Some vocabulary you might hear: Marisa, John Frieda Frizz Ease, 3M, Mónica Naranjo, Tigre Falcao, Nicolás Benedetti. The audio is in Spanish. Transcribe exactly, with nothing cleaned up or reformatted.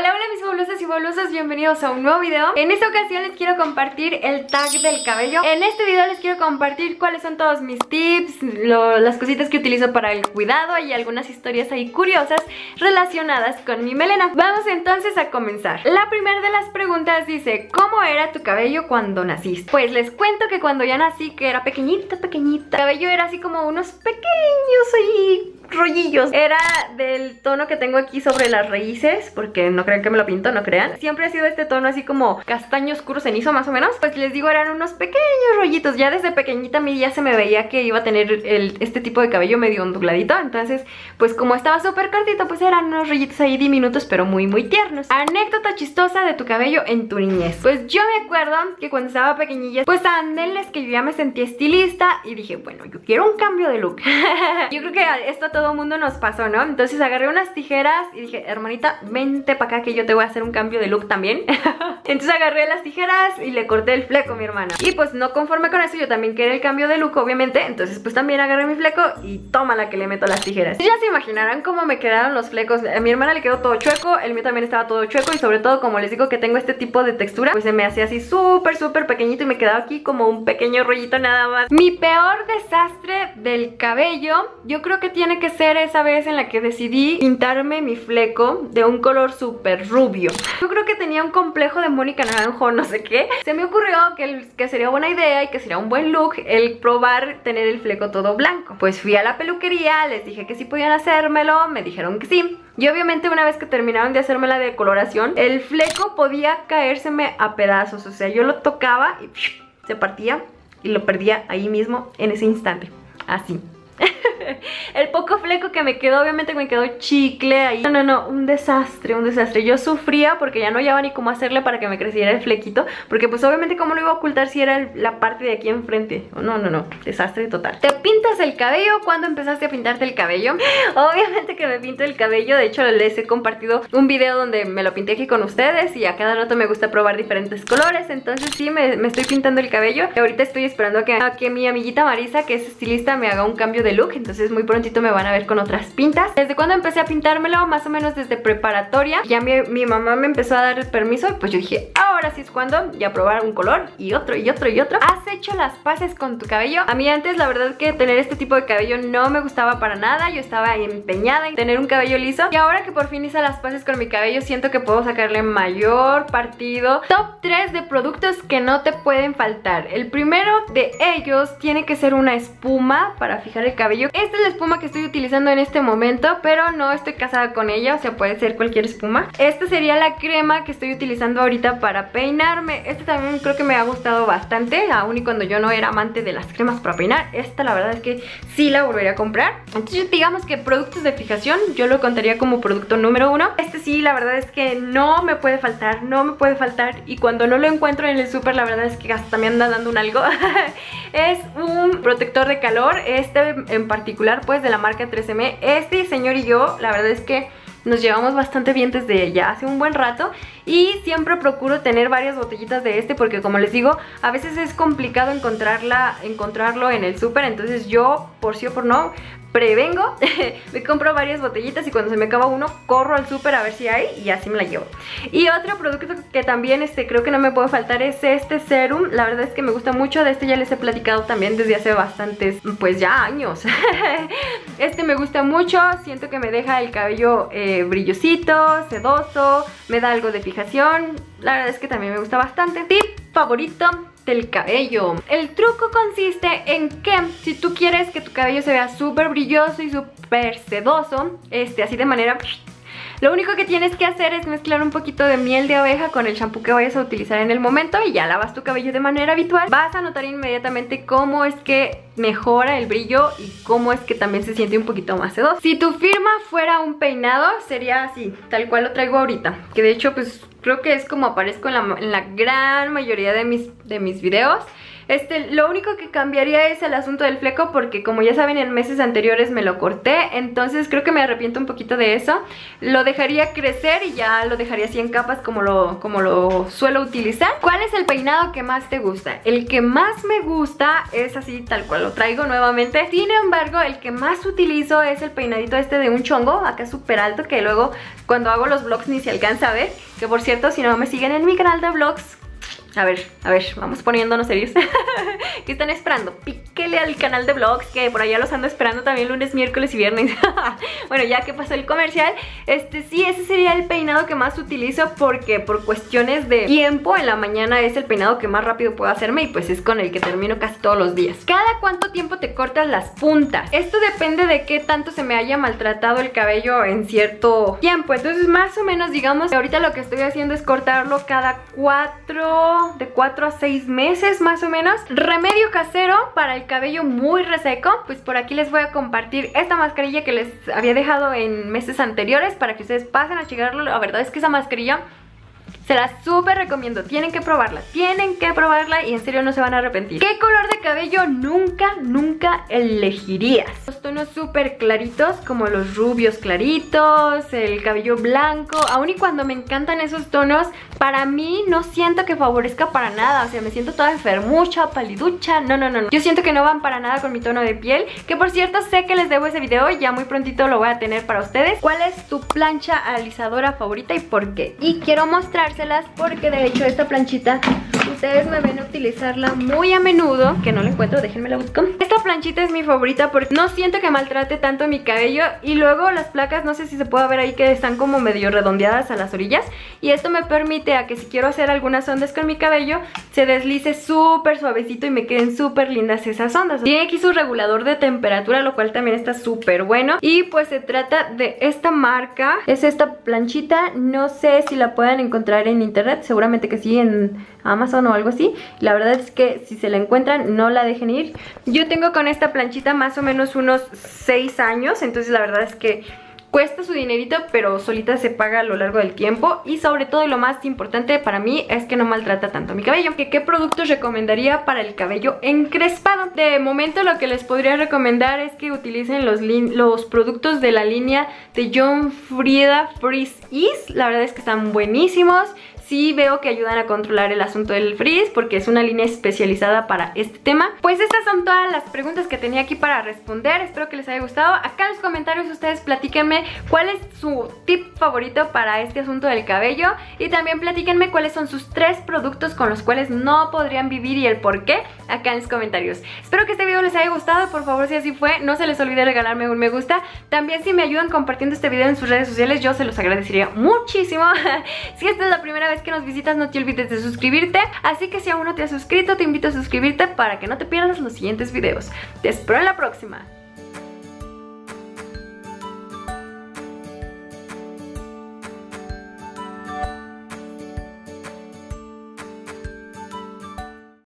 Hola, hola mis fabulosas y fabulosos, bienvenidos a un nuevo video. En esta ocasión les quiero compartir el tag del cabello. En este video les quiero compartir cuáles son todos mis tips, lo, las cositas que utilizo para el cuidado y algunas historias ahí curiosas relacionadas con mi melena. Vamos entonces a comenzar. La primera de las preguntas dice, ¿cómo era tu cabello cuando naciste? Pues les cuento que cuando ya nací, que era pequeñita, pequeñita, el cabello era así como unos pequeños y rollillos. Era del tono que tengo aquí sobre las raíces, porque no crean que me lo pinto, no crean. Siempre ha sido este tono así como castaño oscuro cenizo más o menos. Pues les digo, eran unos pequeños rollitos. Ya desde pequeñita a mí ya se me veía que iba a tener el, este tipo de cabello medio onduladito. Entonces, pues como estaba súper cortito, pues eran unos rollitos ahí diminutos, pero muy muy tiernos. Anécdota chistosa de tu cabello en tu niñez. Pues yo me acuerdo que cuando estaba pequeñilla, pues ándenles que yo ya me sentí estilista y dije, bueno, yo quiero un cambio de look. Yo creo que esto a todo mundo nos pasó, ¿no? Entonces agarré unas tijeras y dije, hermanita, vente para acá que yo te voy a hacer un cambio de look también. Entonces agarré las tijeras y le corté el fleco a mi hermana. Y pues no conforme con eso, yo también quería el cambio de look, obviamente. Entonces pues también agarré mi fleco y tómala que le meto las tijeras. Ya se imaginarán cómo me quedaron los flecos. A mi hermana le quedó todo chueco, el mío también estaba todo chueco. Y sobre todo, como les digo que tengo este tipo de textura, pues se me hacía así súper, súper pequeñito y me quedaba aquí como un pequeño rollito nada más. Mi peor desastre del cabello, yo creo que tiene que ser esa vez en la que decidí pintarme mi fleco de un color súper rubio. Yo creo que tenía un complejo de Mónica Naranjo, no sé qué. Se me ocurrió que, el, que sería buena idea y que sería un buen look el probar tener el fleco todo blanco. Pues fui a la peluquería, les dije que sí podían hacérmelo, me dijeron que sí. Y obviamente una vez que terminaron de hacerme la decoloración, el fleco podía caérseme a pedazos. O sea, yo lo tocaba y se partía y lo perdía ahí mismo en ese instante. Así. El poco fleco que me quedó, obviamente me quedó chicle ahí. No, no, no, un desastre, un desastre. Yo sufría porque ya no hallaba ni cómo hacerle para que me creciera el flequito, porque pues obviamente cómo lo iba a ocultar si era el, la parte de aquí enfrente. No, no, no, desastre total. ¿Te pintas el cabello? ¿Cuándo empezaste a pintarte el cabello? Obviamente que me pinto el cabello. De hecho les he compartido un video donde me lo pinté aquí con ustedes y a cada rato me gusta probar diferentes colores. Entonces sí, me, me estoy pintando el cabello. Ahorita estoy esperando a que, a que mi amiguita Marisa, que es estilista, me haga un cambio de look, entonces muy prontito me van a ver con otras pintas. ¿Desde cuando empecé a pintármelo? Más o menos desde preparatoria. Ya mi, mi mamá me empezó a dar el permiso y pues yo dije, ahora sí es cuando, y a probar un color y otro y otro y otro. ¿Has hecho las paces con tu cabello? A mí antes la verdad que tener este tipo de cabello no me gustaba para nada. Yo estaba empeñada en tener un cabello liso y ahora que por fin hice las paces con mi cabello siento que puedo sacarle mayor partido. Top tres de productos que no te pueden faltar. El primero de ellos tiene que ser una espuma para fijar el cabello. Esta es la espuma que estoy utilizando en este momento, pero no estoy casada con ella, o sea, puede ser cualquier espuma. Esta sería la crema que estoy utilizando ahorita para peinarme. Esta también creo que me ha gustado bastante, aún y cuando yo no era amante de las cremas para peinar. Esta la verdad es que sí la volvería a comprar. Entonces digamos que productos de fijación, yo lo contaría como producto número uno. Este sí, la verdad es que no me puede faltar, no me puede faltar. Y cuando no lo encuentro en el súper, la verdad es que hasta me anda dando un algo. Es un protector de calor, este en particular pues de la marca tres eme. Este señor y yo la verdad es que nos llevamos bastante bien desde ya hace un buen rato y siempre procuro tener varias botellitas de este porque como les digo, a veces es complicado encontrarla, encontrarlo en el súper. Entonces yo, por sí o por no, prevengo, me compro varias botellitas y cuando se me acaba uno, corro al súper a ver si hay y así me la llevo. Y otro producto que también este, creo que no me puede faltar es este serum. La verdad es que me gusta mucho, de este ya les he platicado también desde hace bastantes, pues ya años. Este me gusta mucho, siento que me deja el cabello eh, brillosito, sedoso, me da algo de fijación. La verdad es que también me gusta bastante. Tip favorito del cabello. El truco consiste en que si tú quieres que tu cabello se vea súper brilloso y súper sedoso, este, así de manera, lo único que tienes que hacer es mezclar un poquito de miel de abeja con el shampoo que vayas a utilizar en el momento y ya lavas tu cabello de manera habitual. Vas a notar inmediatamente cómo es que mejora el brillo y cómo es que también se siente un poquito más sedoso. Si tu firma fuera un peinado, sería así, tal cual lo traigo ahorita, que de hecho pues creo que es como aparezco en la, en la gran mayoría de mis, de mis videos. Este, lo único que cambiaría es el asunto del fleco, porque como ya saben, en meses anteriores me lo corté, entonces creo que me arrepiento un poquito de eso. Lo dejaría crecer y ya lo dejaría así en capas como lo, como lo suelo utilizar. ¿Cuál es el peinado que más te gusta? El que más me gusta es así tal cual lo traigo nuevamente. Sin embargo, el que más utilizo es el peinadito este de un chongo, acá súper alto, que luego cuando hago los vlogs ni se alcanza a ver. Que por cierto, si no me siguen en mi canal de vlogs, a ver, a ver, vamos poniéndonos serios. ¿Qué están esperando? Píquele al canal de vlogs, que por allá los ando esperando también lunes, miércoles y viernes. Bueno, ya que pasó el comercial, este sí, ese sería el peinado que más utilizo, porque por cuestiones de tiempo en la mañana es el peinado que más rápido puedo hacerme, y pues es con el que termino casi todos los días. ¿Cada cuánto tiempo te cortas las puntas? Esto depende de qué tanto se me haya maltratado el cabello en cierto tiempo. Entonces más o menos, digamos, ahorita lo que estoy haciendo es cortarlo cada cuatro... de cuatro a seis meses más o menos. Remedio casero para el cabello muy reseco, pues por aquí les voy a compartir esta mascarilla que les había dejado en meses anteriores para que ustedes pasen a checarlo. La verdad es que esa mascarilla se la súper recomiendo, tienen que probarla, tienen que probarla y en serio no se van a arrepentir. ¿Qué color de cabello nunca, nunca elegirías? Los tonos súper claritos, como los rubios claritos, el cabello blanco, aun y cuando me encantan esos tonos, para mí no siento que favorezca para nada, o sea, me siento toda enfermucha, paliducha, no, no, no, no. Yo siento que no van para nada con mi tono de piel, que por cierto sé que les debo ese video, ya muy prontito lo voy a tener para ustedes. ¿Cuál es tu plancha alisadora favorita y por qué? Y quiero mostrarse porque de hecho esta planchita ustedes me ven utilizarla muy a menudo. Que no la encuentro, déjenme la busco. Esta planchita es mi favorita porque no siento que maltrate tanto mi cabello. Y luego las placas, no sé si se puede ver ahí, que están como medio redondeadas a las orillas. Y esto me permite a que si quiero hacer algunas ondas con mi cabello, se deslice súper suavecito y me queden súper lindas esas ondas. Tiene aquí su regulador de temperatura, lo cual también está súper bueno. Y pues se trata de esta marca, es esta planchita. No sé si la pueden encontrar en internet, seguramente que sí, en Amazon o algo así. La verdad es que si se la encuentran, no la dejen ir. Yo tengo con esta planchita más o menos unos seis años, entonces la verdad es que cuesta su dinerito, pero solita se paga a lo largo del tiempo. Y sobre todo, y lo más importante para mí, es que no maltrata tanto mi cabello. ¿Qué, qué productos recomendaría para el cabello encrespado? De momento lo que les podría recomendar es que utilicen los, los productos de la línea de John Frieda Frizz Ease. La verdad es que están buenísimos. Sí veo que ayudan a controlar el asunto del frizz, porque es una línea especializada para este tema. Pues estas son todas las preguntas que tenía aquí para responder. Espero que les haya gustado. Acá en los comentarios ustedes platíquenme cuál es su tip favorito para este asunto del cabello. Y también platíquenme cuáles son sus tres productos con los cuales no podrían vivir y el por qué, acá en los comentarios. Espero que este video les haya gustado. Por favor, si así fue, no se les olvide regalarme un me gusta. También si me ayudan compartiendo este video en sus redes sociales, yo se los agradecería muchísimo. Si esta es la primera vez que nos visitas, no te olvides de suscribirte, así que si aún no te has suscrito, te invito a suscribirte para que no te pierdas los siguientes videos. Te espero en la próxima.